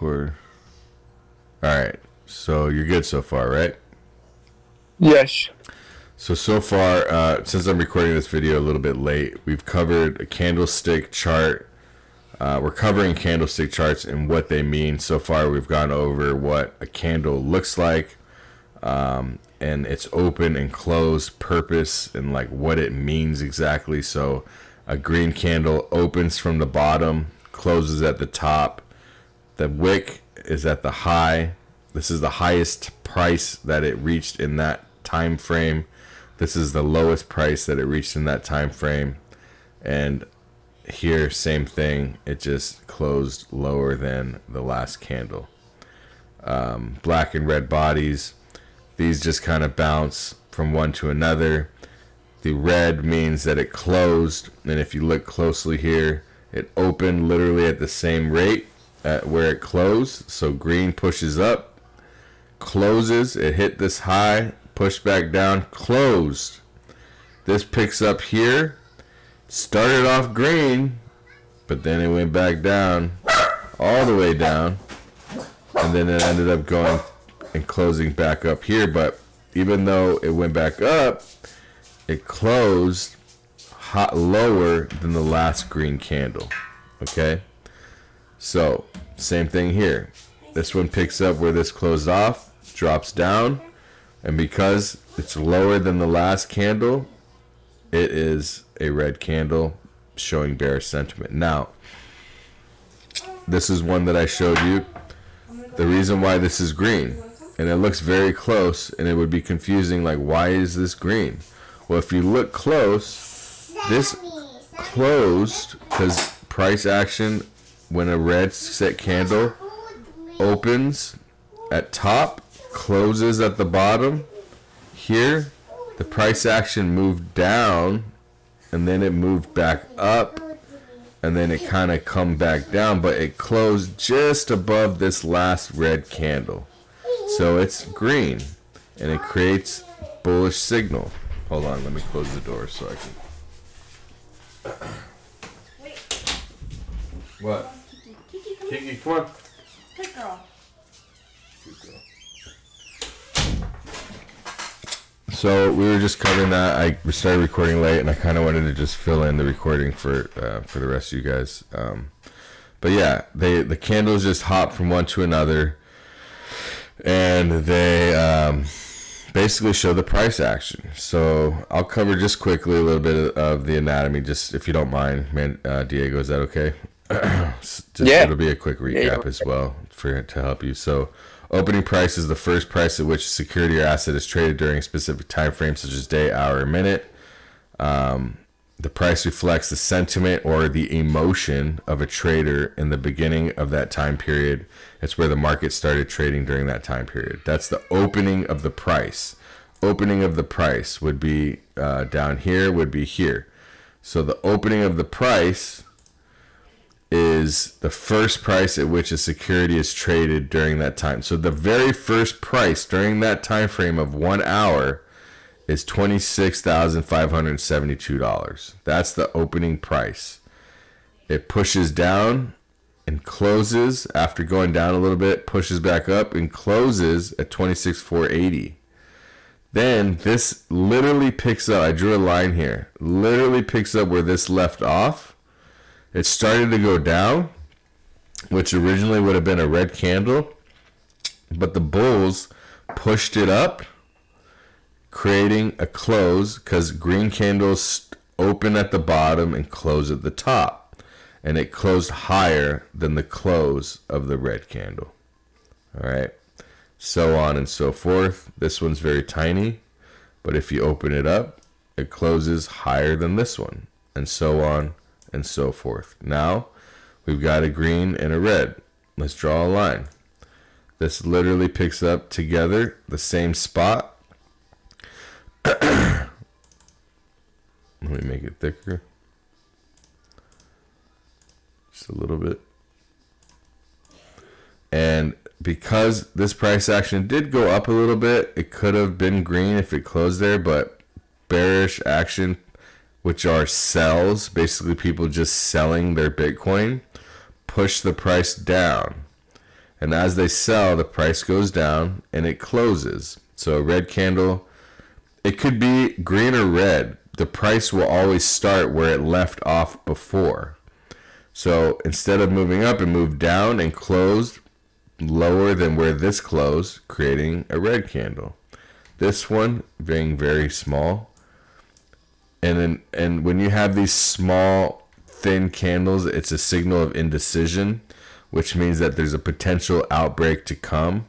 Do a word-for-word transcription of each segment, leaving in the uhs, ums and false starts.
quarter. All right. So you're good so far, right? Yes. So, so far, uh, since I'm recording this video a little bit late, we've covered a candlestick chart. Uh, we're covering candlestick charts and what they mean. So far, we've gone over what a candle looks like, um, and its open and closed purpose and like what it means exactly. So a green candle opens from the bottom, closes at the top. The wick is at the high. This is the highest price that it reached in that time frame. This is the lowest price that it reached in that time frame. And here, same thing. It just closed lower than the last candle. Um, black and red bodies. These just kind of bounce from one to another. The red means that it closed, and if you look closely here, it opened literally at the same rate at where it closed. So green pushes up, closes, it hit this high, pushed back down, closed. This picks up here, started off green, but then it went back down, all the way down, and then it ended up going and closing back up here. But even though it went back up, it closed hot lower than the last green candle. Okay, so same thing here. This one picks up where this closed off, drops down, and because it's lower than the last candle, it is a red candle showing bearish sentiment. Now, this is one that I showed you. The reason why this is green, and it looks very close, and it would be confusing, like, why is this green? Well, if you look close, this closed because price action, when a red set candle opens at top, closes at the bottom. Here, the price action moved down, and then it moved back up, and then it kind of come back down, but it closed just above this last red candle. So it's green, and it creates bullish signal. Hold on, let me close the door so I can. Wait. What? Kiki, come, Kiki, come on. Good girl. Good girl. So we were just covering that. I started recording late, and I kind of wanted to just fill in the recording for uh, for the rest of you guys. Um, but yeah, they the candles just hop from one to another, and they. Um, basically show the price action. So I'll cover just quickly a little bit of the anatomy, just if you don't mind, man. uh, Diego, is that okay? Just, yeah. It'll be a quick recap, yeah, as well for to help you. So opening price is the first price at which security or asset is traded during a specific time frame, such as day, hour, or minute. Um, the price reflects the sentiment or the emotion of a trader in the beginning of that time period. It's where the market started trading during that time period. That's the opening of the price. Opening of the price would be uh, down here, would be here. So the opening of the price is the first price at which a security is traded during that time. So the very first price during that time frame of one hour is twenty-six thousand five hundred seventy-two dollars. That's the opening price. It pushes down and closes after going down a little bit, pushes back up and closes at twenty-six thousand four hundred eighty dollars. Then this literally picks up. I drew a line here. Literally picks up where this left off. It started to go down, which originally would have been a red candle, but the bulls pushed it up, creating a close, because green candles open at the bottom and close at the top, and it closed higher than the close of the red candle. All right, so on and so forth. This one's very tiny, but if you open it up, it closes higher than this one, and so on and so forth. Now we've got a green and a red. Let's draw a line. This literally picks up together the same spot. Let me make it thicker, just a little bit. And because this price action did go up a little bit, it could have been green if it closed there, but bearish action, which are sells, basically people just selling their Bitcoin, pushed the price down. and as they sell, the price goes down and it closes. So a red candle, it could be green or red. The price will always start where it left off before. So instead of moving up, it moved down and closed lower than where this closed, creating a red candle. This one being very small. And then, and when you have these small, thin candles, it's a signal of indecision, which means that there's a potential outbreak to come.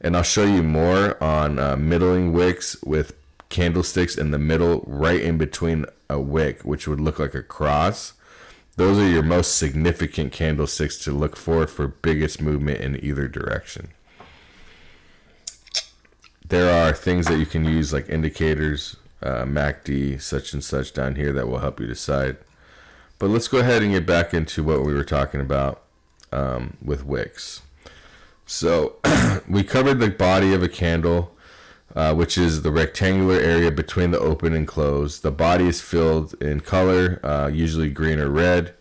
And I'll show you more on uh, middling wicks with candlesticks in the middle, right in between a wick, which would look like a cross. Those are your most significant candlesticks to look for for biggest movement in either direction. There are things that you can use like indicators, uh, M A C D, such and such down here that will help you decide. But let's go ahead and get back into what we were talking about um, with wicks. So we covered the body of a candle, uh, which is the rectangular area between the open and close. The body is filled in color, uh, usually green or red.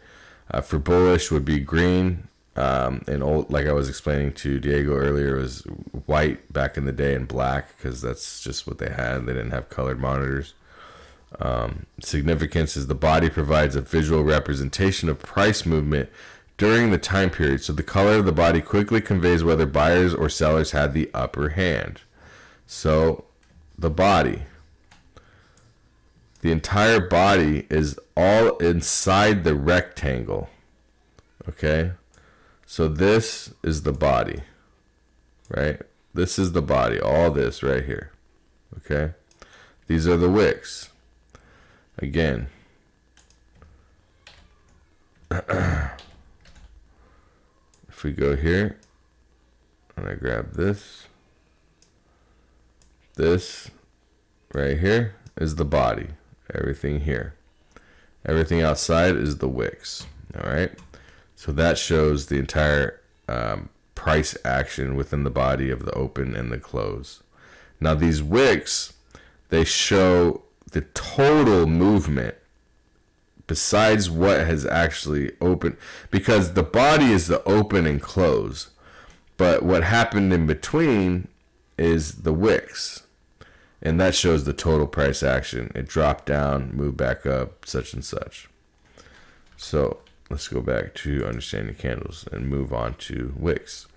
Uh, for bullish would be green, um, and old, like I was explaining to Diego earlier, it was white back in the day and black because that's just what they had. They didn't have colored monitors. Um, significance is the body provides a visual representation of price movement during the time period, so the color of the body quickly conveys whether buyers or sellers had the upper hand. So the body, the entire body is all inside the rectangle. Okay, so this is the body, right? This is the body, all this right here. Okay, these are the wicks. Again. If we go here and I grab this, this right here is the body. Everything here, everything outside is the wicks. All right, so that shows the entire um, price action within the body of the open and the close. Now these wicks, they show the total movement besides what has actually opened, because the body is the open and close, but what happened in between is the wicks, and that shows the total price action. It dropped down, moved back up, such and such. So let's go back to understanding candles and move on to wicks.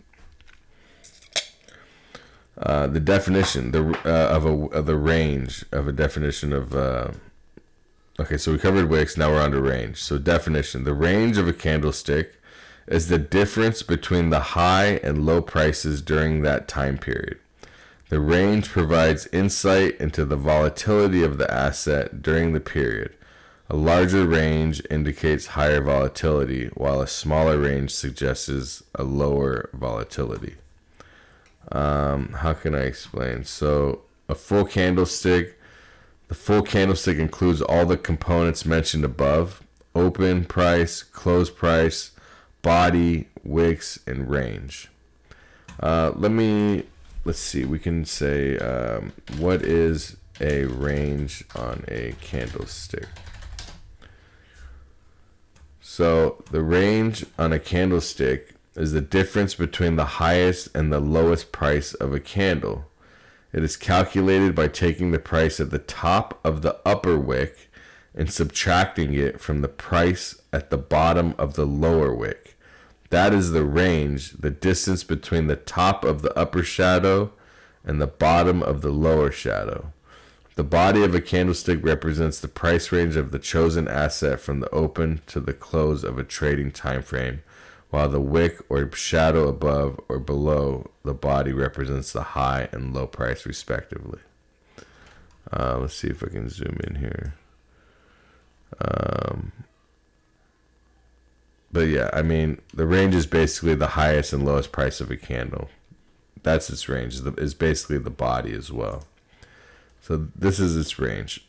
Uh, the definition the uh, of a of the range of a definition of uh, Okay, so we covered wicks, now we're on to range. So definition, the range of a candlestick is the difference between the high and low prices during that time period. The range provides insight into the volatility of the asset during the period. A larger range indicates higher volatility, while a smaller range suggests a lower volatility. Um, how can I explain? So a full candlestick, the full candlestick includes all the components mentioned above: open price, close price, body, wicks, and range. Uh, let me, let's see, we can say, um, what is a range on a candlestick? So the range on a candlestick is the difference between the highest and the lowest price of a candle. It is calculated by taking the price at the top of the upper wick and subtracting it from the price at the bottom of the lower wick. That is the range, the distance between the top of the upper shadow and the bottom of the lower shadow. The body of a candlestick represents the price range of the chosen asset from the open to the close of a trading time frame, while the wick or shadow above or below the body represents the high and low price respectively. Uh, let's see if I can zoom in here. Um, but yeah, I mean, the range is basically the highest and lowest price of a candle. That's its range, is basically the body as well. So this is its range.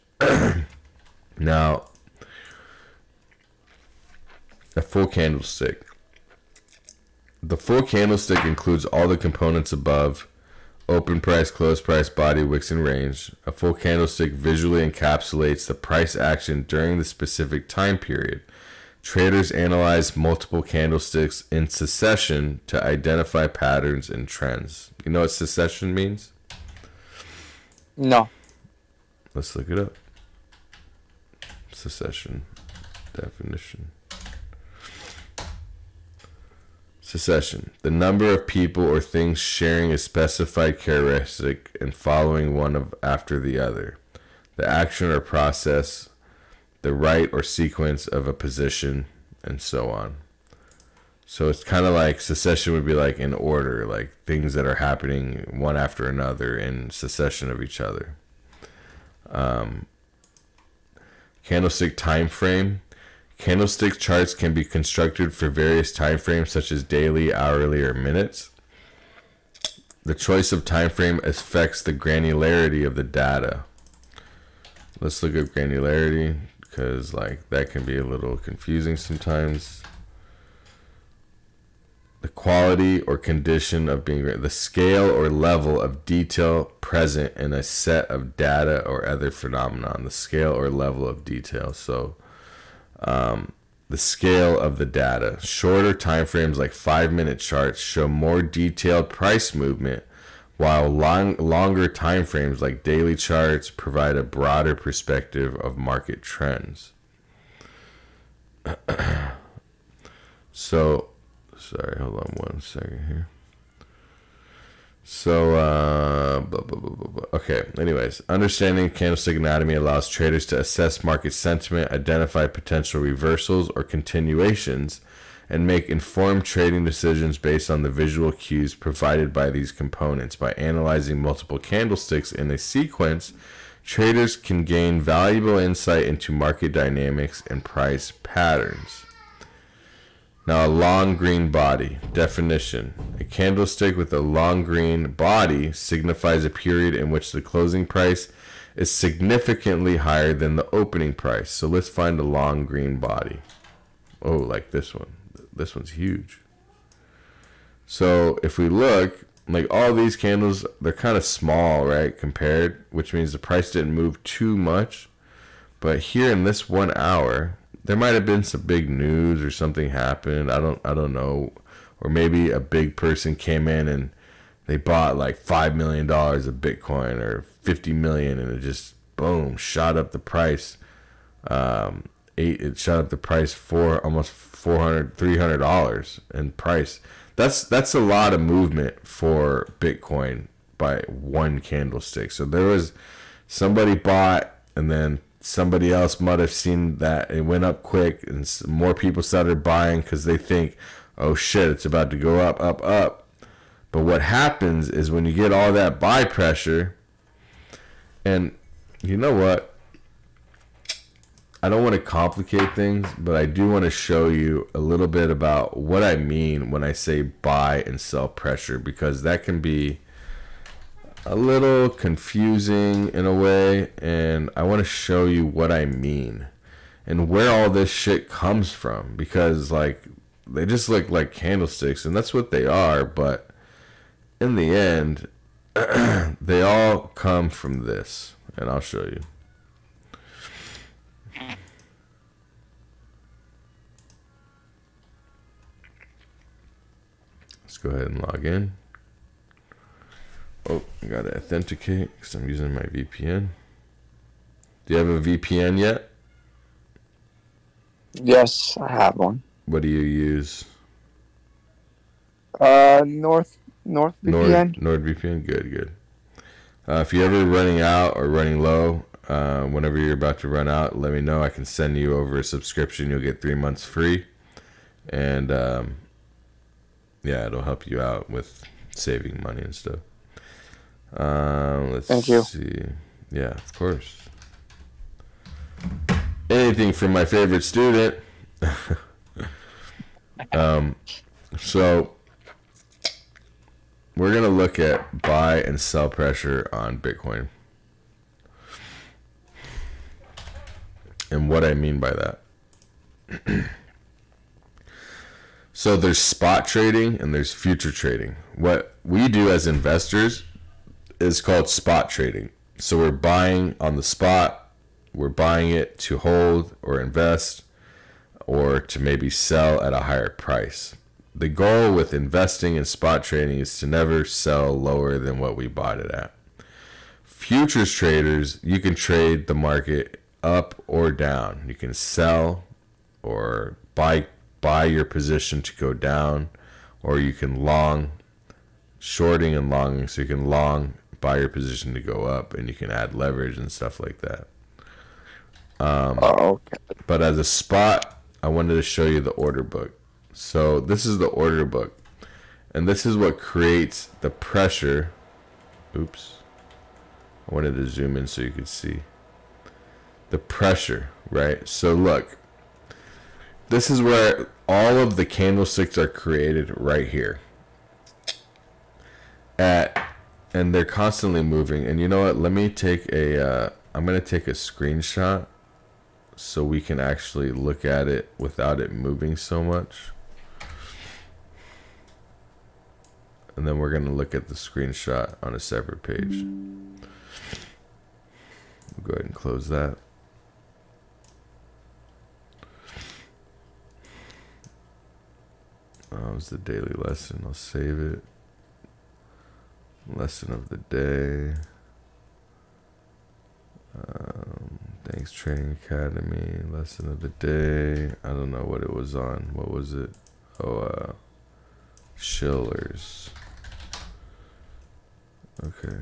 Now, a full candlestick. The full candlestick includes all the components above: open price, close price, body, wicks, and range. A full candlestick visually encapsulates the price action during the specific time period. Traders analyze multiple candlesticks in succession to identify patterns and trends. You know what succession means? No. Let's look it up. Succession definition. Succession: the number of people or things sharing a specified characteristic and following one of after the other. The action or process, the right or sequence of a position, and so on. So it's kind of like succession would be like in order, like things that are happening one after another in succession of each other. Um, candlestick time frame. Candlestick charts can be constructed for various time frames such as daily, hourly, or minutes. The choice of time frame affects the granularity of the data. Let's look at granularity, because like that can be a little confusing sometimes. The quality or condition of being, the scale or level of detail present in a set of data or other phenomenon. The scale or level of detail. So um, the scale of the data. Shorter time frames like five minute charts show more detailed price movement, while long, longer time frames like daily charts provide a broader perspective of market trends. So, sorry, hold on one second here. So, uh, blah, blah, blah, blah, blah. Okay, anyways, understanding candlestick anatomy allows traders to assess market sentiment, identify potential reversals or continuations, and make informed trading decisions based on the visual cues provided by these components. By analyzing multiple candlesticks in a sequence, traders can gain valuable insight into market dynamics and price patterns. Now, a long green body. Definition: a candlestick with a long green body signifies a period in which the closing price is significantly higher than the opening price. So let's find a long green body. Oh, like this one. This one's huge. So if we look, like all these candles, they're kind of small, right, compared, which means the price didn't move too much. But here in this one hour, there might have been some big news or something happened. I don't, I don't know. Or maybe a big person came in and they bought like five million dollars of Bitcoin or fifty million, and it just boom shot up the price. Um, eight, it shot up the price for almost four hundred, three hundred dollars in price. That's that's a lot of movement for Bitcoin by one candlestick. So there was somebody bought, and then somebody else might have seen that it went up quick, and more people started buying because they think, oh shit, it's about to go up, up, up. But what happens is when you get all that buy pressure, and you know what? I don't want to complicate things, but I do want to show you a little bit about what I mean when I say buy and sell pressure, because that can be a little confusing in a way, and I want to show you what I mean and where all this shit comes from, because like they just look like candlesticks, and that's what they are, but in the end they all come from this, and I'll show you. Go ahead and log in. Oh, I gotta authenticate because I'm using my V P N. Do you have a V P N yet? Yes, I have one. What do you use? Uh, North North V P N. Nord, Nord V P N, good, good. Uh, if you're ever running out or running low, uh, whenever you're about to run out, let me know. I can send you over a subscription. You'll get three months free, and um. Yeah, it'll help you out with saving money and stuff. Um, let's Thank you. see. Yeah, of course. Anything from my favorite student. um, so we're gonna look at buy and sell pressure on Bitcoin, and what I mean by that. So there's spot trading and there's future trading. What we do as investors is called spot trading. So we're buying on the spot. We're buying it to hold or invest, or to maybe sell at a higher price. The goal with investing in spot trading is to never sell lower than what we bought it at. Futures traders, you can trade the market up or down. You can sell or buy buy your position to go down, or you can long, shorting and longing. So you can long, buy your position to go up, and you can add leverage and stuff like that. Um, oh, okay. But as a spot, I wanted to show you the order book. So this is the order book, and this is what creates the pressure. Oops. I wanted to zoom in so you could see the pressure, right? So look, this is where all of the candlesticks are created right here. At, and they're constantly moving. And you know what? Let me take a, uh, I'm going to take a screenshot so we can actually look at it without it moving so much. And then we're going to look at the screenshot on a separate page. We'll go ahead and close that. Oh, it was the daily lesson. I'll save it. Lesson of the day. Um, thanks, Trading Academy. Lesson of the day. I don't know what it was on. What was it? Oh, uh, Shillers. Okay.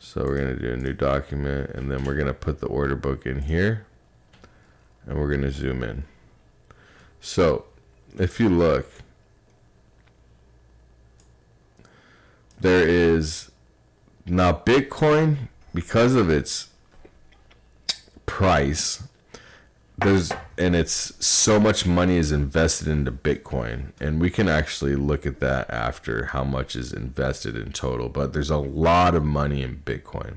So we're going to do a new document, and then we're going to put the order book in here, and we're going to zoom in. So if you look, there is now Bitcoin, because of its price, there's and it's so much money is invested into Bitcoin, and we can actually look at that after how much is invested in total, but there's a lot of money in Bitcoin.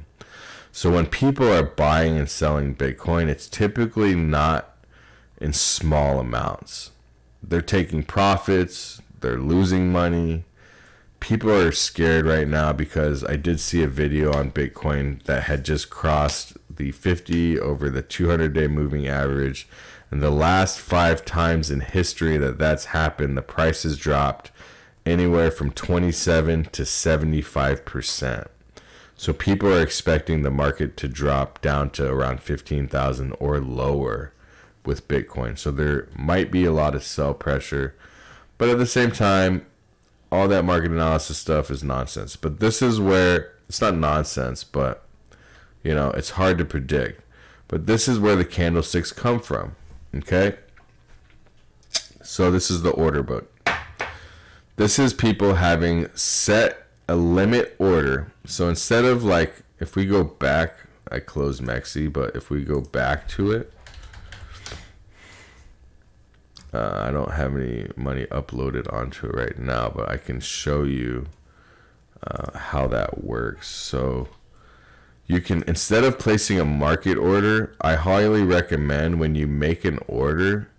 So when people are buying and selling Bitcoin, it's typically not in small amounts. They're taking profits, they're losing money. People are scared right now because I did see a video on Bitcoin that had just crossed the fifty over the two hundred day moving average. And the last five times in history that that's happened, the price has dropped anywhere from twenty-seven to seventy-five percent. So people are expecting the market to drop down to around fifteen thousand or lower with Bitcoin. So there might be a lot of sell pressure, but at the same time, all that market analysis stuff is nonsense. But this is where it's not nonsense, but you know, it's hard to predict. But this is where the candlesticks come from. Okay. So this is the order book. This is people having set a limit order. So instead of like, if we go back, I closed Mexi, but if we go back to it, Uh, I don't have any money uploaded onto it right now, but I can show you uh, how that works. So you can, instead of placing a market order, I highly recommend when you make an order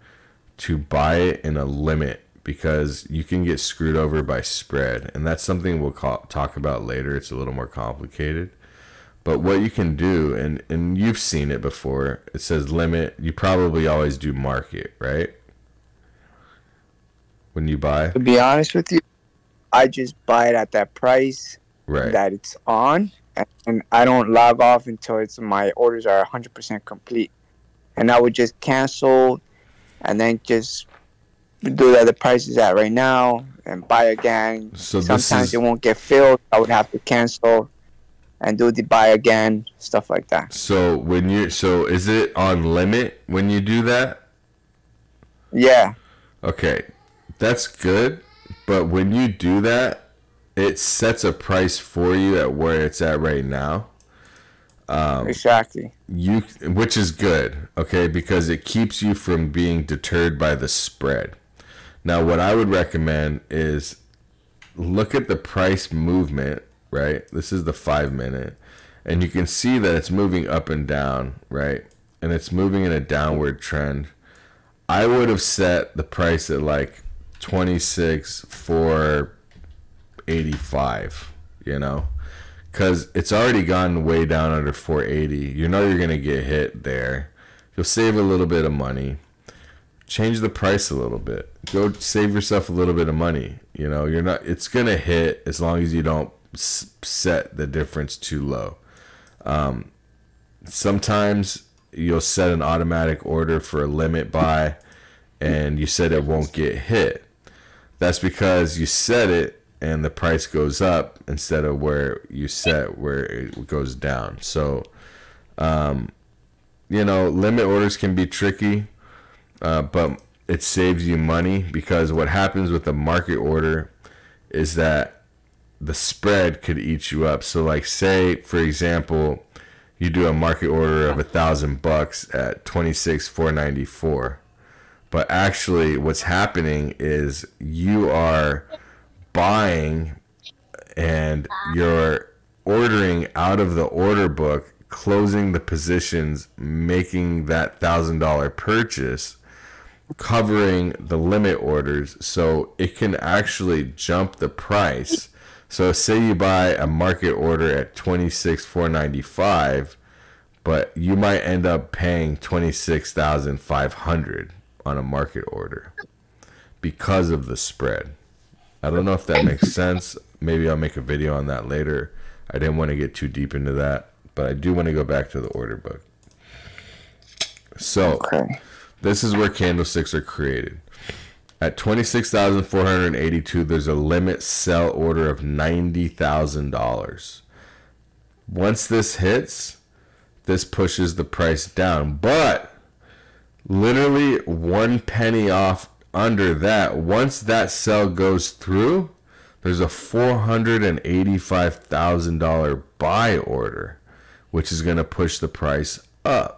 to buy it in a limit, because you can get screwed over by spread. And that's something we'll call, talk about later. It's a little more complicated. But what you can do, and, and you've seen it before, it says limit. You probably always do market, right? When you buy, to be honest with you, I just buy it at that price, right, that it's on, and I don't log off until it's my orders are one hundred percent complete, and I would just cancel and then just do that the price is at right now and buy again. So sometimes is, it won't get filled. I would have to cancel and do the buy again, stuff like that. So when you so is it on limit when you do that? Yeah. Okay. That's good, but when you do that, it sets a price for you at where it's at right now. Um, exactly. You, which is good, okay, because it keeps you from being deterred by the spread. Now, what I would recommend is look at the price movement, right? This is the five minute, and you can see that it's moving up and down, right? And it's moving in a downward trend. I would have set the price at like twenty-six four eighty-five, you know, because it's already gone way down under four eighty. You know you're going to get hit there. You'll save a little bit of money. change the price a little bit. Go save yourself a little bit of money. You know, you're not, it's going to hit as long as you don't set the difference too low. Um, sometimes you'll set an automatic order for a limit buy and you said it won't get hit. That's because you set it and the price goes up instead of where you set where it goes down. So, um, you know, limit orders can be tricky, uh, but it saves you money, because what happens with a market order is that the spread could eat you up. So like, say, for example, you do a market order of a thousand bucks at twenty-six four ninety-four. But actually what's happening is you are buying and you're ordering out of the order book, closing the positions, making that thousand dollar purchase, covering the limit orders. So it can actually jump the price. So say you buy a market order at twenty-six four ninety-five, but you might end up paying twenty-six thousand five hundred on a market order because of the spread. I don't know if that makes sense. Maybe I'll make a video on that later. I didn't want to get too deep into that, but I do want to go back to the order book. So okay, this is where candlesticks are created. At twenty-six thousand four hundred eighty-two, there's a limit sell order of ninety thousand dollars. Once this hits, this pushes the price down. But literally one penny off under that, once that sell goes through, there's a four hundred eighty-five thousand dollar buy order, which is going to push the price up.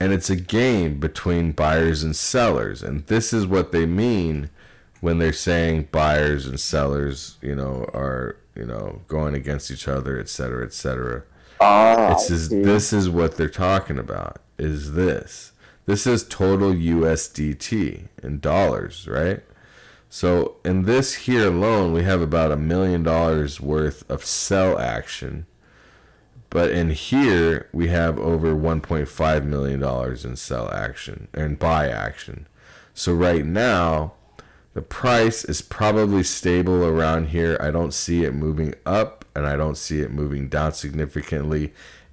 And it's a game between buyers and sellers. And this is what they mean when they're saying buyers and sellers, you know, are, you know, going against each other, et cetera, et cetera. Oh, it's just, this is what they're talking about, is this. This is total U S D T in dollars, right? So in this here alone, we have about a million dollars worth of sell action. But in here, we have over one point five million dollars in sell action and buy action. So right now, the price is probably stable around here. I don't see it moving up, and I don't see it moving down significantly.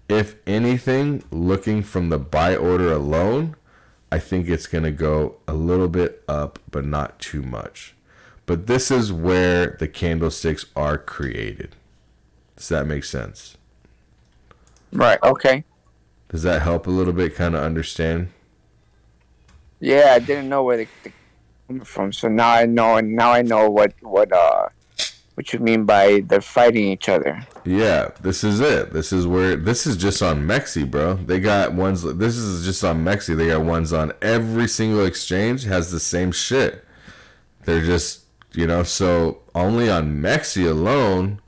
If anything, looking from the buy order alone, I think it's going to go a little bit up, but not too much. But this is where the candlesticks are created. Does that make sense? Right. Okay. Does that help a little bit? Kind of understand. Yeah, I didn't know where they come from, so now I know, and now I know what what uh what you mean by they're fighting each other. Yeah, this is it. This is where this is just on Mexi, bro. They got ones. This is just on Mexi. They got ones on every single exchange. Has the same shit. They're just, you know, so only on Mexi alone,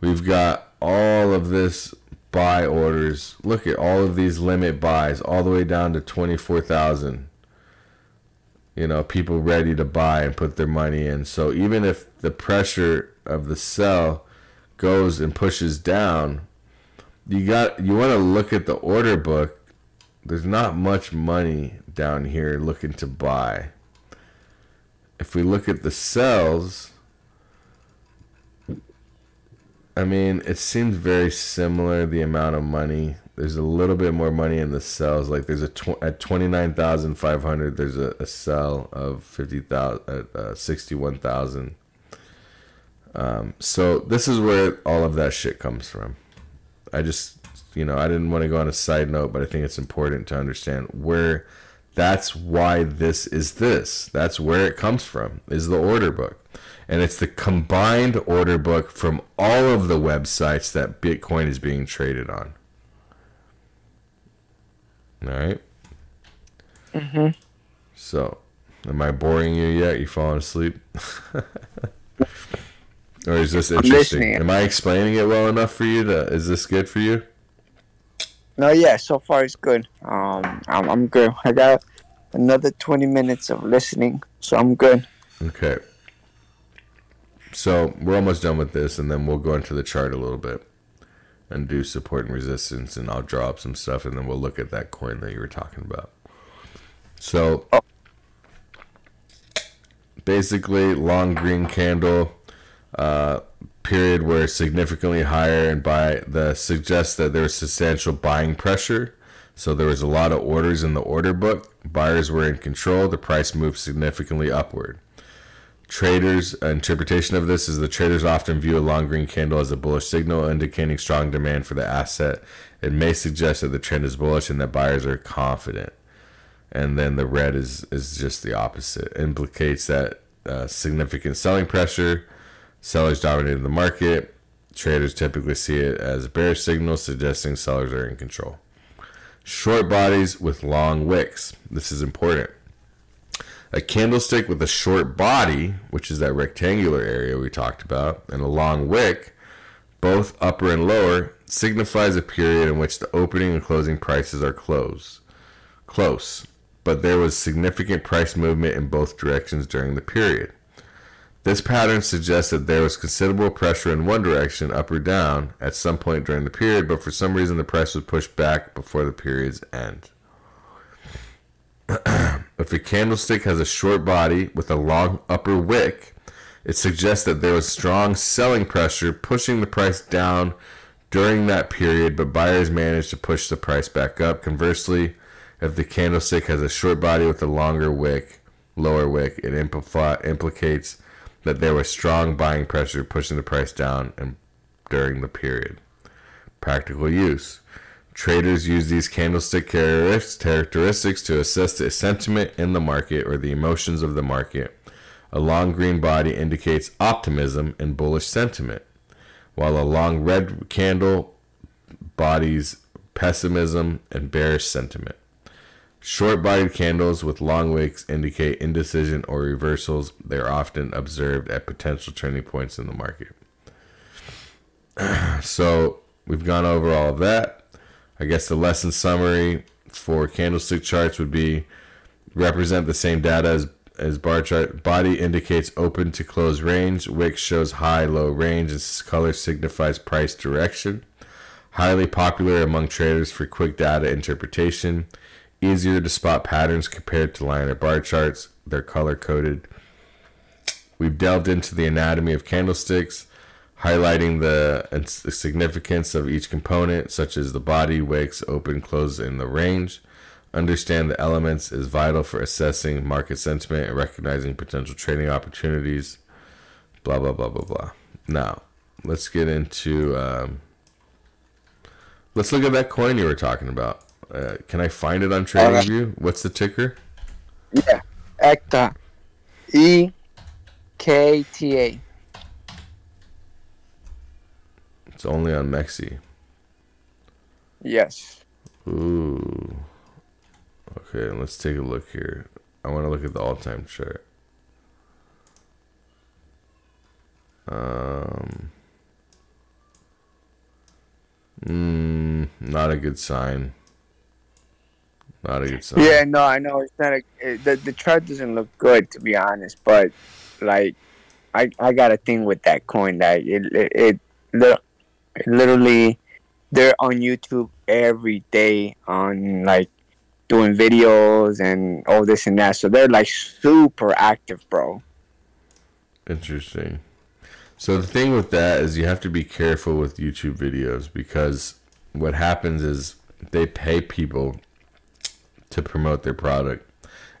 we've got all of this. Buy orders. Look at all of these limit buys all the way down to twenty-four thousand. You know, people ready to buy and put their money in. So even if the pressure of the sell goes and pushes down, you got, you want to look at the order book. There's not much money down here looking to buy. If we look at the sells, I mean, it seems very similar, the amount of money. There's a little bit more money in the sells. Like there's a tw at twenty-nine thousand five hundred, there's a, a sell of fifty thousand, uh, uh, sixty-one thousand. Um, so this is where all of that shit comes from. I just, you know, I didn't want to go on a side note, but I think it's important to understand where that's why this is this. That's where it comes from, is the order book. And it's the combined order book from all of the websites that Bitcoin is being traded on. All right. Mm-hmm. So, am I boring you yet? You falling asleep? Or is this interesting? Am I explaining it well enough for you? To, is this good for you? No, yeah. So far, it's good. Um, I'm, I'm good. I got another twenty minutes of listening, so I'm good. Okay. So we're almost done with this, and then we'll go into the chart a little bit and do support and resistance, and I'll draw up some stuff, and then we'll look at that coin that you were talking about. So oh. basically long green candle uh, period where significantly higher, and by the suggests that there was substantial buying pressure. So there was a lot of orders in the order book. Buyers were in control. The price moved significantly upward. Traders' interpretation of this is the traders often view a long green candle as a bullish signal indicating strong demand for the asset. It may suggest that the trend is bullish and that buyers are confident. And then the red is, is just the opposite. Implicates that uh, significant selling pressure, sellers dominated the market. Traders typically see it as a bearish signal, suggesting sellers are in control. Short bodies with long wicks. This is important. A candlestick with a short body, which is that rectangular area we talked about, and a long wick, both upper and lower, signifies a period in which the opening and closing prices are close. Close. But there was significant price movement in both directions during the period. This pattern suggests that there was considerable pressure in one direction, up or down, at some point during the period, but for some reason the price was pushed back before the period's end. If a candlestick has a short body with a long upper wick, it suggests that there was strong selling pressure pushing the price down during that period, but buyers managed to push the price back up. Conversely, if the candlestick has a short body with a longer wick, lower wick, it impl- implicates that there was strong buying pressure pushing the price down and during the period. Practical use. Traders use these candlestick characteristics to assess the sentiment in the market or the emotions of the market. A long green body indicates optimism and bullish sentiment, while a long red candle bodies pessimism and bearish sentiment. Short-bodied candles with long wicks indicate indecision or reversals. They are often observed at potential turning points in the market. So we've gone over all of that. I guess the lesson summary for candlestick charts would be represent the same data as, as bar chart. Body indicates open to close range. Wick shows high-low range, and color signifies price direction. Highly popular among traders for quick data interpretation. Easier to spot patterns compared to line or bar charts. They're color-coded. We've delved into the anatomy of candlesticks, highlighting the significance of each component, such as the body, wicks, open, close, and the range. Understand the elements is vital for assessing market sentiment and recognizing potential trading opportunities. Blah, blah, blah, blah, blah. Now, let's get into... Um, let's look at that coin you were talking about. Uh, can I find it on TradingView? Right. What's the ticker? Yeah, E K T A. E K T A. It's only on Mexi. Yes. Ooh. Okay, let's take a look here. I want to look at the all-time chart. Um. Mm, not a good sign. Not a good sign. Yeah, no, I know it's not a, it, the the chart doesn't look good, to be honest. But like, I I got a thing with that coin that it it, it it literally they're on YouTube every day on like doing videos and all this and that. So they're like super active, bro. Interesting. So the thing with that is you have to be careful with YouTube videos because what happens is they pay people to promote their product,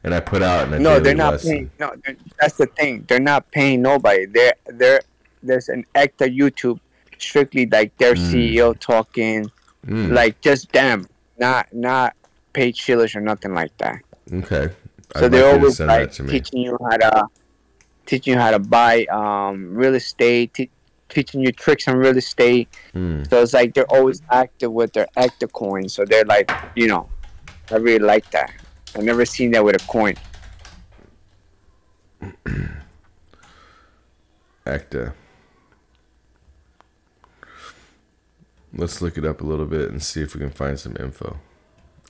and I put out an no. They're not lesson. Paying. No, that's the thing. They're not paying nobody. They're they're there's an act of YouTube strictly like their mm. C E O talking, mm. like just them, not not paid shillers or nothing like that. Okay. So I'd they're like always like teaching you how to teaching you how to buy um real estate, te teaching you tricks on real estate. Mm. So it's like they're always active with their act of coin. So they're like you know. I really like that. I've never seen that with a coin. E K T A. Let's look it up a little bit and see if we can find some info.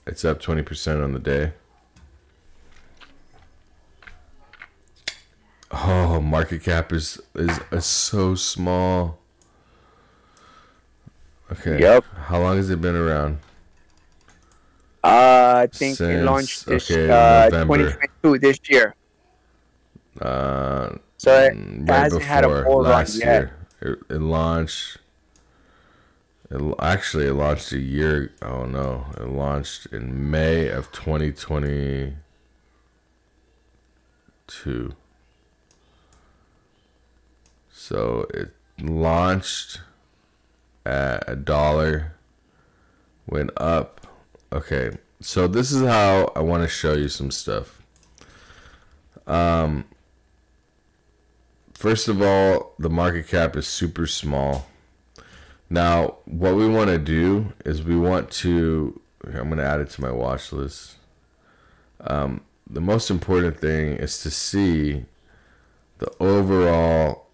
It's up twenty percent on the day. Oh, market cap is, is, is so small. Okay. Yep. How long has it been around? Uh, I think Since, we launched this okay, uh, twenty twenty-two this year. Uh, so it right hasn't had a bull run yet. It, it launched. It actually it launched a year. Oh no! It launched in May of twenty twenty-two. So it launched at a dollar, went up. Okay, so this is how I want to show you some stuff. Um, first of all, the market cap is super small. Now, what we want to do is we want to, I'm going to add it to my watch list. Um, the most important thing is to see the overall.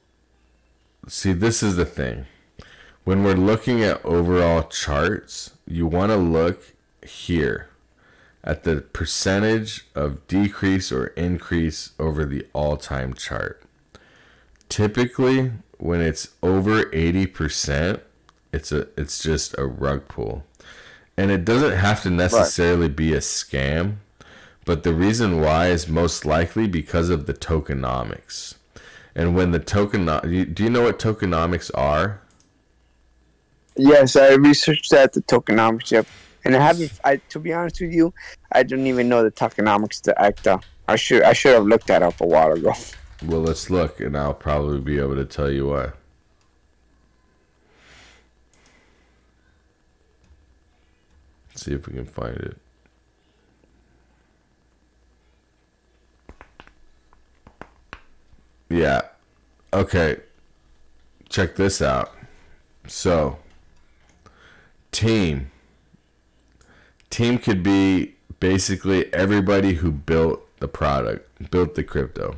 See, this is the thing. When we're looking at overall charts, you want to look here at the percentage of decrease or increase over the all-time chart. Typically, when it's over eighty percent, it's a it's just a rug pull, and it doesn't have to necessarily be a scam, but the reason why is most likely because of the tokenomics. And when the token, do you know what tokenomics are? Yes, I researched that, the tokenomics. Yep, and I haven't. I to be honest with you, I don't even know the tokenomics to E K T A. I should I should have looked that up a while ago. Well, let's look, and I'll probably be able to tell you why. See if we can find it. Yeah. Okay. Check this out. So, team. Team could be basically everybody who built the product, built the crypto.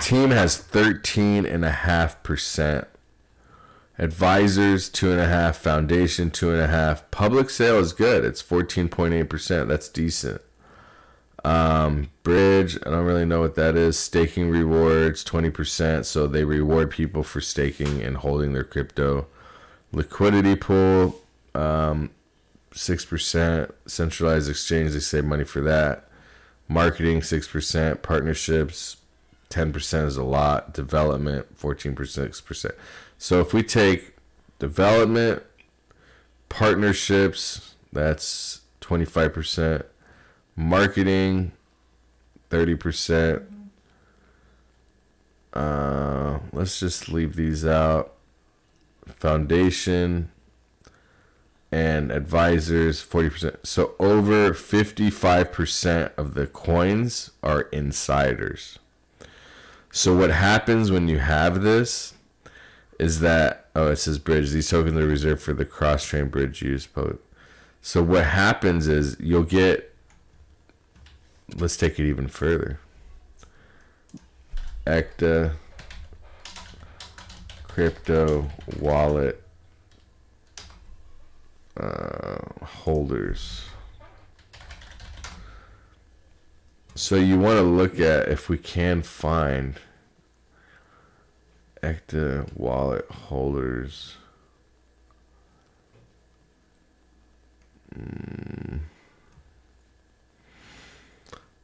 Team has thirteen and a half percent. Advisors, two and a half. Foundation, two and a half. Public sale is good. It's fourteen point eight percent. That's decent. Um, bridge, I don't really know what that is. Staking rewards, twenty percent. So they reward people for staking and holding their crypto. Liquidity pool, um, six percent. Centralized exchange, they save money for that. Marketing, six percent. Partnerships, ten percent is a lot. Development, fourteen percent, six percent. So if we take development, partnerships, that's twenty-five percent, marketing, thirty percent. Uh, let's just leave these out. Foundation and advisors, forty percent. So over fifty-five percent of the coins are insiders. So what happens when you have this? Is that, oh, it says bridge. These tokens are reserved for the cross-chain bridge use. So what happens is you'll get, let's take it even further. E K T A crypto wallet uh, holders. So you want to look at if we can find E K T A wallet holders. Mm.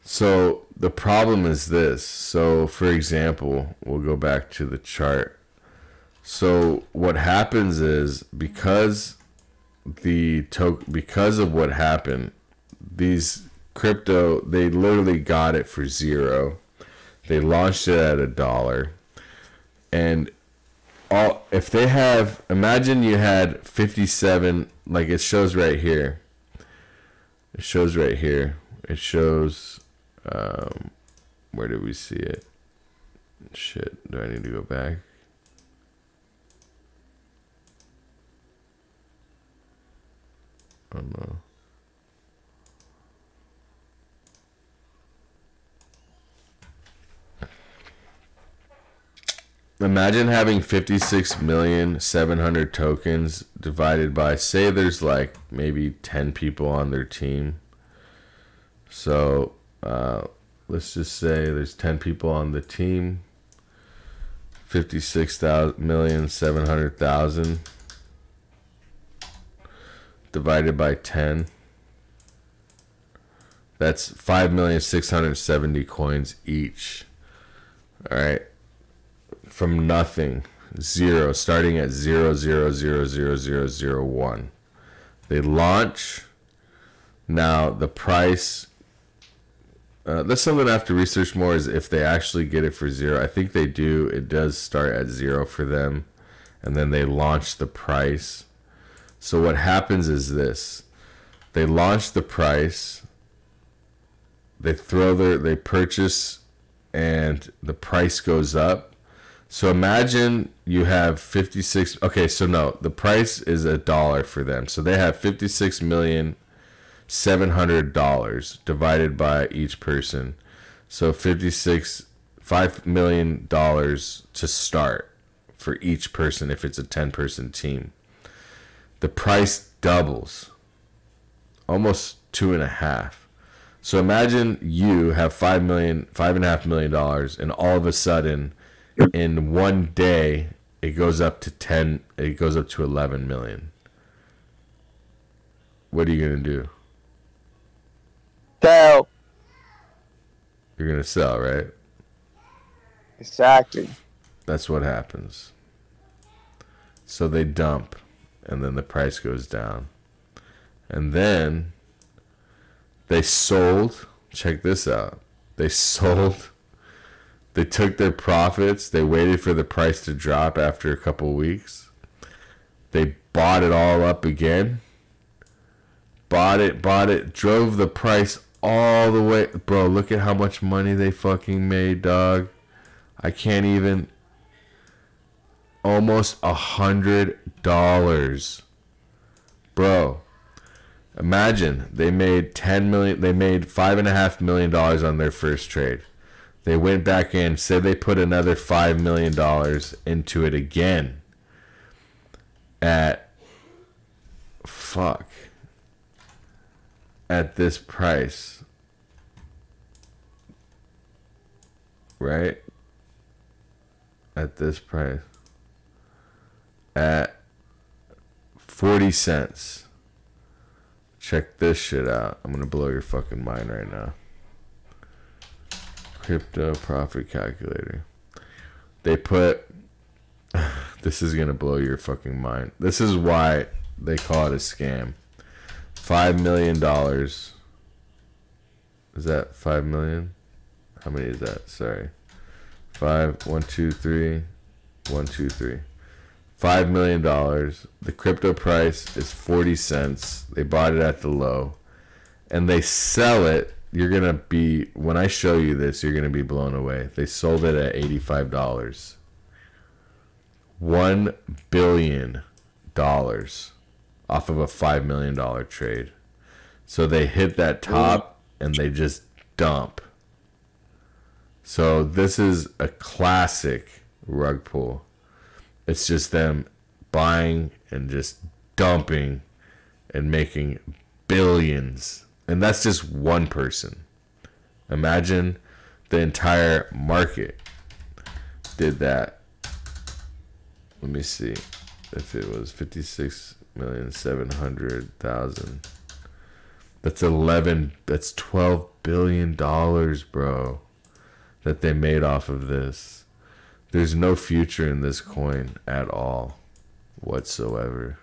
So the problem is this. So for example, we'll go back to the chart. So what happens is because the token, because of what happened, these crypto, they literally got it for zero. They launched it at a dollar. And all, if they have, imagine you had fifty-seven, like it shows right here. It shows right here. It shows, um, where did we see it? Shit, do I need to go back? I don't know. Imagine having fifty-six million seven hundred tokens divided by, say there's like maybe ten people on their team. So uh, let's just say there's ten people on the team. fifty-six million seven hundred thousand divided by ten. That's five million six hundred seventy coins each. All right. From nothing, zero, starting at zero, zero, zero, zero, zero, zero, one. They launch. Now the price, uh, that's something I have to research more, is if they actually get it for zero. I think they do. It does start at zero for them. And then they launch the price. So what happens is this. They launch the price. They throw their, they purchase, and the price goes up. So imagine you have fifty-six. Okay, so no, the price is a dollar for them. So they have fifty-six million seven hundred dollars divided by each person. So fifty-six, five million dollars to start for each person if it's a ten person team. The price doubles, almost two and a half. So imagine you have five million, five and a half million dollars, and all of a sudden, in one day, it goes up to ten. It goes up to eleven million. What are you gonna do? Sell. You're gonna sell, right? Exactly. That's what happens. So they dump, and then the price goes down, and then. They sold, check this out, they sold, they took their profits, they waited for the price to drop after a couple weeks, they bought it all up again, bought it, bought it, drove the price all the way, bro, look at how much money they fucking made, dog, I can't even, almost a hundred dollars, bro. Imagine they made ten million. They made five and a half million dollars on their first trade. They went back in, said they put another five million dollars into it again. At fuck. At this price, right? At this price, at forty cents. Check this shit out. I'm gonna blow your fucking mind right now. Crypto profit calculator. They put, this is gonna blow your fucking mind. This is why they call it a scam. Five million dollars. Is that five million? How many is that? Sorry. Five, one, two, three, one, two, three. five million dollars. The crypto price is forty cents. They bought it at the low. And they sell it. You're going to be, when I show you this, you're going to be blown away. They sold it at eighty-five dollars. one billion dollars off of a five million dollar trade. So they hit that top and they just dump. So this is a classic rug pull. It's just them buying and just dumping and making billions. And that's just one person. Imagine the entire market did that. Let me see if it was fifty-six million seven hundred thousand. That's eleven, that's twelve billion dollars, bro, that they made off of this. There's no future in this coin at all whatsoever.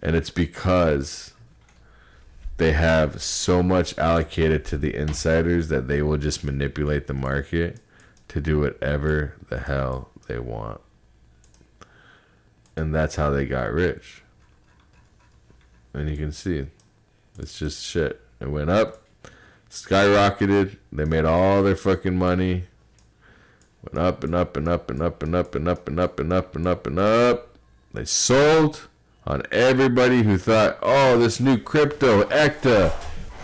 And it's because they have so much allocated to the insiders that they will just manipulate the market to do whatever the hell they want. And that's how they got rich. And you can see, it's just shit. It went up, skyrocketed. They made all their fucking money. Went up and up and up and up and up and up and up and up and up and up. They sold on everybody who thought, oh, this new crypto, E K T A,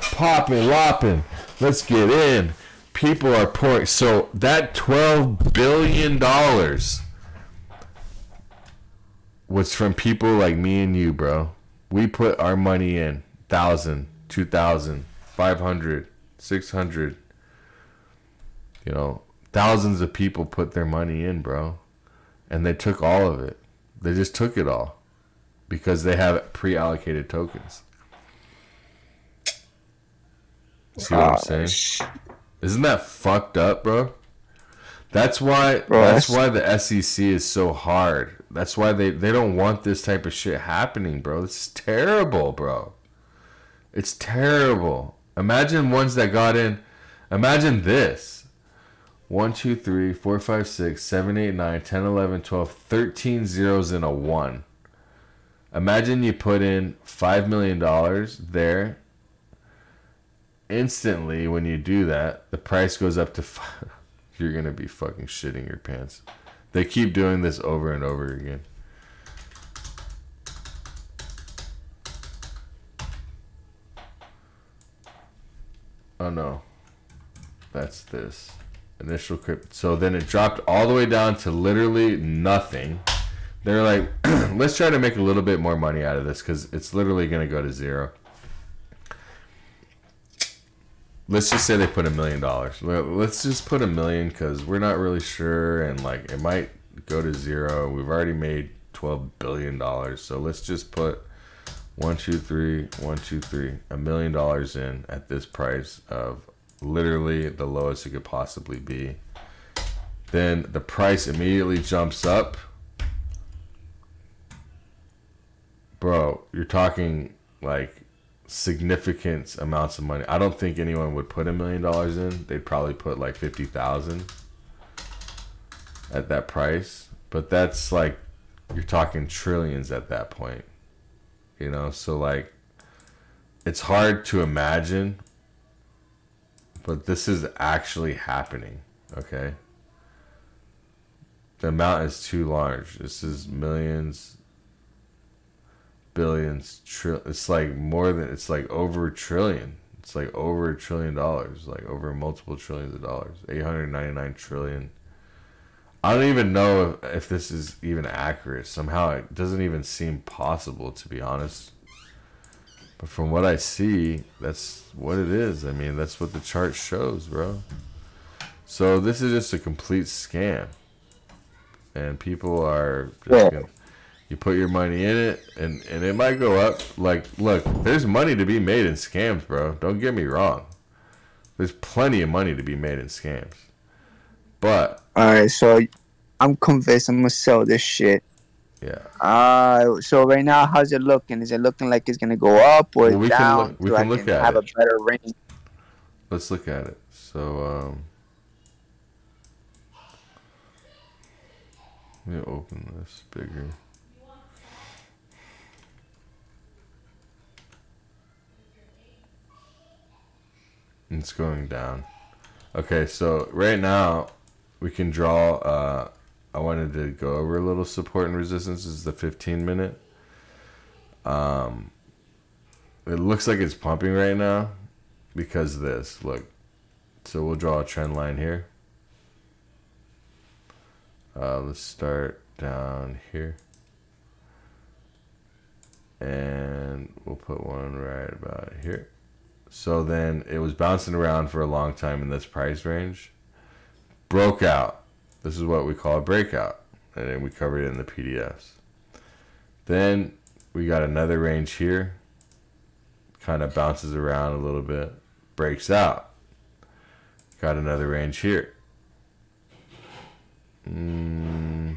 popping, lopping. Let's get in. People are pouring. So that twelve billion dollars was from people like me and you, bro. We put our money in. Thousand, two thousand, five hundred, six hundred. You know. Thousands of people put their money in, bro. And they took all of it. They just took it all. Because they have pre-allocated tokens. See what uh, I'm saying? Isn't that fucked up, bro? That's why. Bro, that's why the S E C is so hard. That's why they they don't want this type of shit happening, bro. It's terrible, bro. It's terrible. Imagine ones that got in. Imagine this: one, two, three, four, five, six, seven, eight, nine, ten, eleven, twelve, thirteen zeros and a one. Imagine you put in five million dollars there. Instantly, when you do that, the price goes up to five. You're going to be fucking shitting your pants. They keep doing this over and over again. Oh no. That's this. Initial crypt. So then it dropped all the way down to literally nothing. They're like, let's try to make a little bit more money out of this because it's literally going to go to zero. Let's just say they put a million dollars. Let's just put a million because we're not really sure. And like it might go to zero. We've already made twelve billion dollars. So let's just put one, two, three, one, two, three, a million dollars in at this price of literally the lowest it could possibly be. Then the price immediately jumps up. Bro, you're talking like significant amounts of money. I don't think anyone would put a million dollars in. They'd probably put like fifty thousand at that price. But that's like, you're talking trillions at that point, you know? So like, it's hard to imagine, but this is actually happening. Okay. The amount is too large. This is millions, billions, tri it's like more than, it's like over a trillion. It's like over a trillion dollars, like over multiple trillions of dollars, eight hundred ninety-nine trillion. I don't even know if, if this is even accurate. Somehow it doesn't even seem possible, to be honest. But from what I see, that's what it is. I mean, that's what the chart shows, bro. So this is just a complete scam. And people are just gonna, you put your money in it, and, and it might go up. Like, look, there's money to be made in scams, bro. Don't get me wrong. There's plenty of money to be made in scams. But... Alright, so I'm convinced I'm going to sell this shit. Yeah. Uh, so right now, how's it looking? Is it looking like it's going to go up or well, we down? Can look, we Do can I look can at have it. a better range? Let's look at it. So, um... let me open this bigger. It's going down. Okay, so right now we can draw. Uh, I wanted to go over a little support and resistance. This is the fifteen minute. Um, it looks like it's pumping right now because of this. Look. So we'll draw a trend line here. Uh, let's start down here. And we'll put one right about here. So then it was bouncing around for a long time in this price range. Broke out. This is what we call a breakout. And then we covered it in the P D Fs. Then we got another range here. Kind of bounces around a little bit. Breaks out. Got another range here. Mm,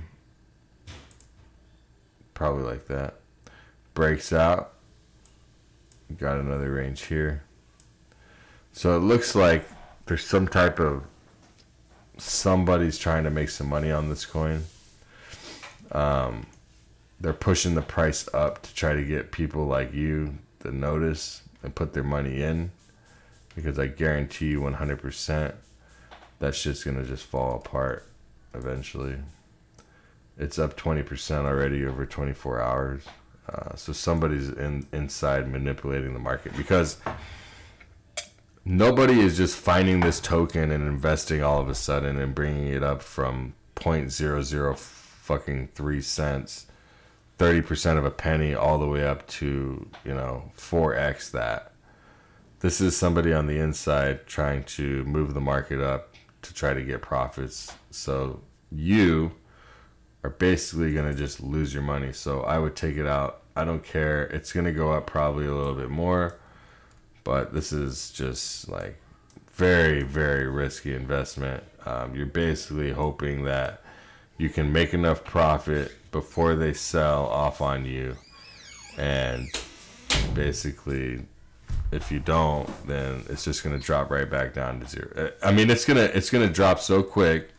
probably like that. Breaks out. Got another range here. So it looks like there's some type of somebody's trying to make some money on this coin. Um, they're pushing the price up to try to get people like you to notice and put their money in, because I guarantee you one hundred percent that shit's going to just fall apart eventually. It's up twenty percent already over twenty-four hours. Uh, so somebody's in, inside manipulating the market, because nobody is just finding this token and investing all of a sudden and bringing it up from point zero zero fucking three cents, thirty percent of a penny, all the way up to, you know, four X that. This is somebody on the inside trying to move the market up to try to get profits. So you are basically going to just lose your money. So I would take it out. I don't care. It's going to go up probably a little bit more. But this is just like very, very risky investment. Um, you're basically hoping that you can make enough profit before they sell off on you. And basically, if you don't, then it's just going to drop right back down to zero. I mean, it's going to it's going to drop so quick,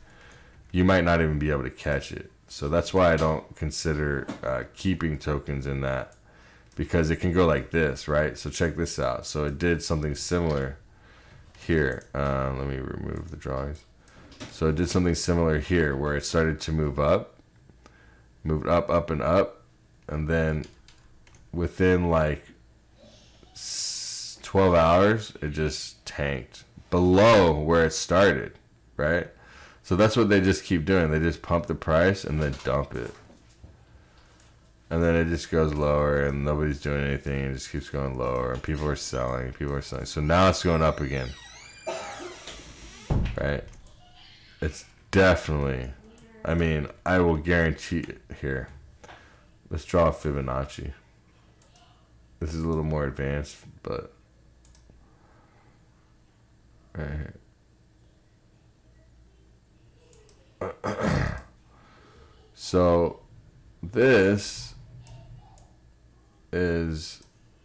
you might not even be able to catch it. So that's why I don't consider uh, keeping tokens in that, because it can go like this, right? So check this out. So it did something similar here. Uh, let me remove the drawings. So it did something similar here where it started to move up, moved up, up and up. And then within like twelve hours, it just tanked below where it started, right? So that's what they just keep doing. They just pump the price and then dump it. And then it just goes lower and nobody's doing anything. It just keeps going lower and people are selling. People are selling. So now it's going up again. Right? It's definitely, I mean, I will guarantee it here. Let's draw Fibonacci. This is a little more advanced, but right here. So this is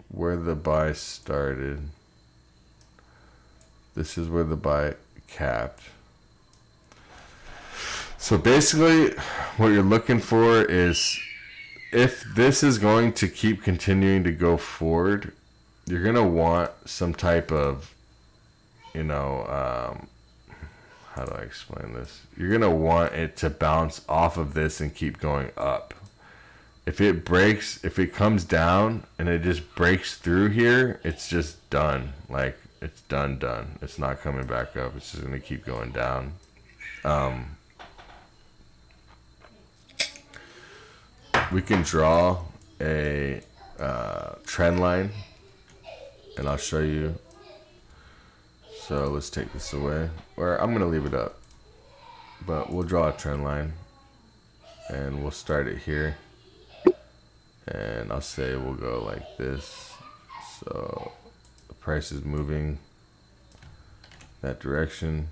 where the buy started. This is where the buy capped. So basically what you're looking for is, if this is going to keep continuing to go forward, you're going to want some type of, you know, um, how do I explain this? You're going to want it to bounce off of this and keep going up. If it breaks, if it comes down and it just breaks through here, it's just done. Like, it's done, done. It's not coming back up. It's just going to keep going down. Um, we can draw a uh, trend line and I'll show you. So let's take this away, or I'm gonna leave it up, but we'll draw a trend line and we'll start it here, and I'll say we'll go like this. So the price is moving that direction.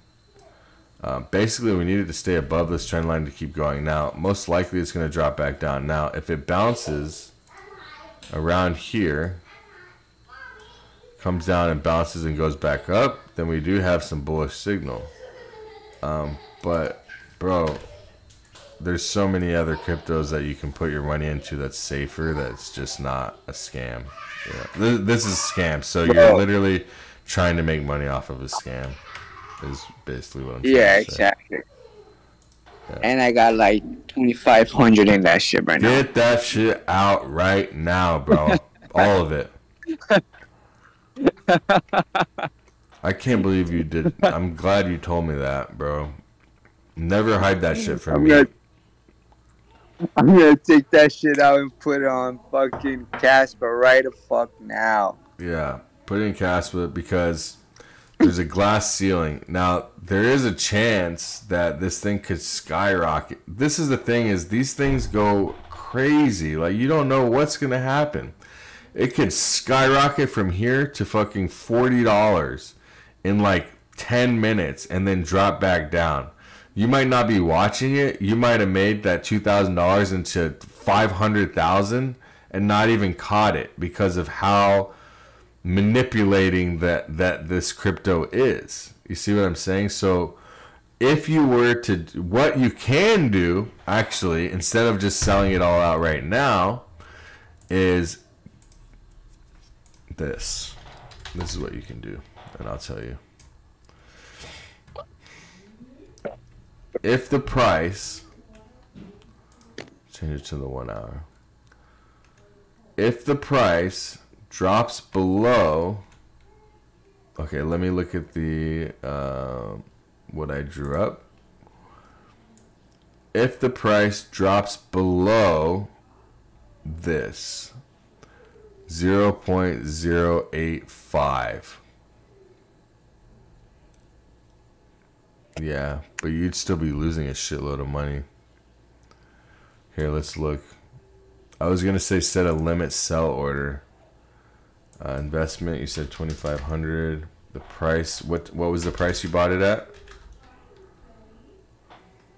Uh, basically we need it to stay above this trend line to keep going. Now most likely it's gonna drop back down. Now if it bounces around here, comes down and bounces and goes back up, then we do have some bullish signal. Um, but bro, there's so many other cryptos that you can put your money into that's safer, that's just not a scam. Yeah. This, this is a scam. So you're literally trying to make money off of a scam is basically what I'm saying. Yeah, exactly. Yeah. And I got like twenty-five hundred in that shit right now. Get that shit out right now, bro. All of it. I can't believe you did. I'm glad you told me that, bro. Never hide that shit from I'm me. Gonna, I'm gonna take that shit out and put it on fucking Casper right the fuck now. Yeah, put it in Casper because there's a glass ceiling. Now there is a chance that this thing could skyrocket. This is the thing, is these things go crazy. Like, you don't know what's gonna happen. It could skyrocket from here to fucking forty dollars in like ten minutes and then drop back down. You might not be watching it. You might have made that two thousand dollars into five hundred thousand dollars and not even caught it because of how manipulating that, that this crypto is. You see what I'm saying? So if you were to, what you can do actually, instead of just selling it all out right now, is this this is what you can do, and I'll tell you. If the price, change it to the one hour, if the price drops below, okay, let me look at the uh, what I drew up. If the price drops below this zero point zero eight five. Yeah, but you'd still be losing a shitload of money. Here, let's look. I was going to say set a limit sell order. Uh, investment, you said twenty-five hundred. The price, what what was the price you bought it at?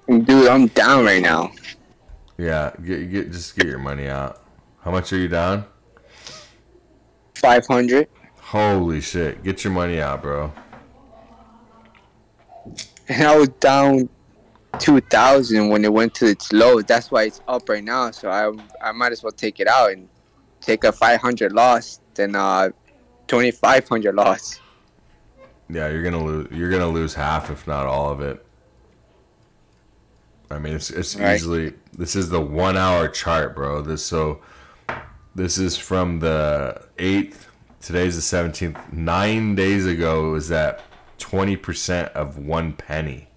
Dude, I'm down right now. Yeah, get get just get your money out. How much are you down? five hundred. Holy shit, get your money out, bro. And I was down two thousand when it went to its low. That's why it's up right now. So I I might as well take it out and take a five hundred loss than a twenty-five hundred loss. Yeah, you're gonna lose. You're gonna lose half, if not all of it. I mean, it's it's right. easily. This is the one-hour chart, bro. This so. This is from the eighth. Today's the seventeenth. Nine days ago, it was at twenty percent of one penny.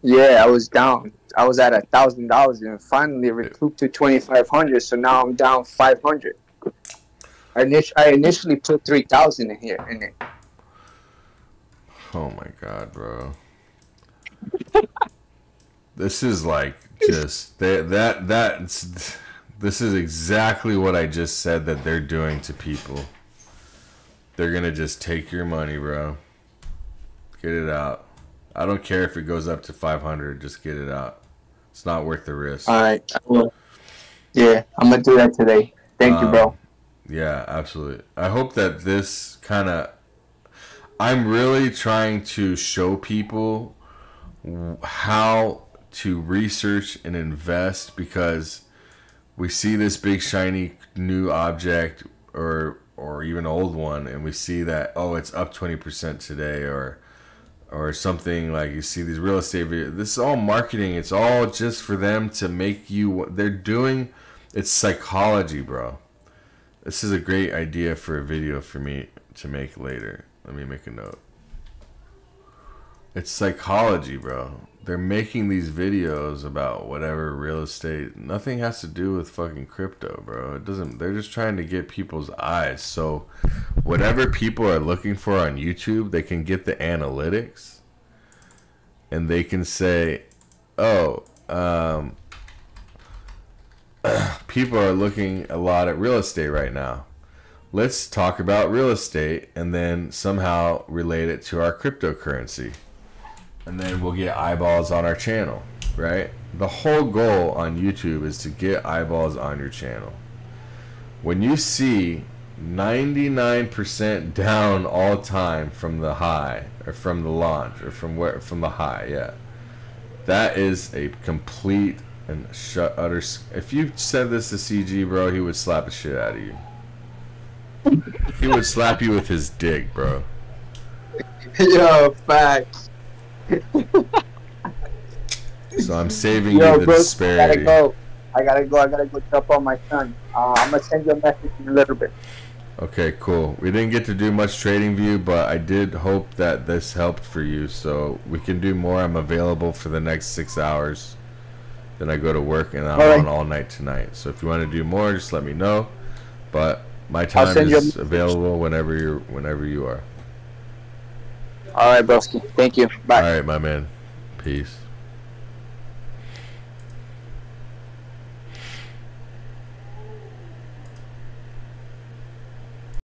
Yeah, I was down. I was at a thousand dollars, and finally recouped to twenty-five hundred. So now I'm down five hundred. I init I initially put three thousand in here in it. Oh my god, bro. This is like just that that that's this is exactly what I just said that they're doing to people. They're gonna just take your money, bro. Get it out. I don't care if it goes up to five hundred, just get it out. It's not worth the risk. All right, I will. Yeah, I'm gonna do that today. Thank um, you, bro. Yeah, absolutely. I hope that this kind of, I'm really trying to show people how to research and invest, because we see this big shiny new object or or even old one, and we see that, oh, it's up twenty percent today, or or something. Like you see these real estate videos. This is all marketing. It's all just for them to make you, they're doing, it's psychology, bro. This is a great idea for a video for me to make later. Let me make a note. It's psychology, bro. They're making these videos about whatever real estate. Nothing has to do with fucking crypto, bro. It doesn't. They're just trying to get people's eyes. So whatever people are looking for on YouTube, they can get the analytics, and they can say, "Oh, um, people are looking a lot at real estate right now. Let's talk about real estate and then somehow relate it to our cryptocurrency." And then we'll get eyeballs on our channel, right? The whole goal on YouTube is to get eyeballs on your channel. When you see ninety-nine percent down all time from the high, or from the launch, or from where, from the high, yeah, that is a complete and shut utter. If you said this to C G, bro, he would slap the shit out of you. He would slap you with his dick, bro. Yo, facts. So I'm saving Yo, you the bro, disparity. I gotta go. I gotta go. I gotta go jump on my son. Uh, I'm gonna send you a message in a little bit. Okay, cool. We didn't get to do much TradingView, but I did hope that this helped for you. So we can do more. I'm available for the next six hours. Then I go to work, and I'm all right. on all night tonight. So if you want to do more, just let me know. But my time is available whenever you're, whenever you are. All right, broski. Thank you. Bye. All right, my man. Peace.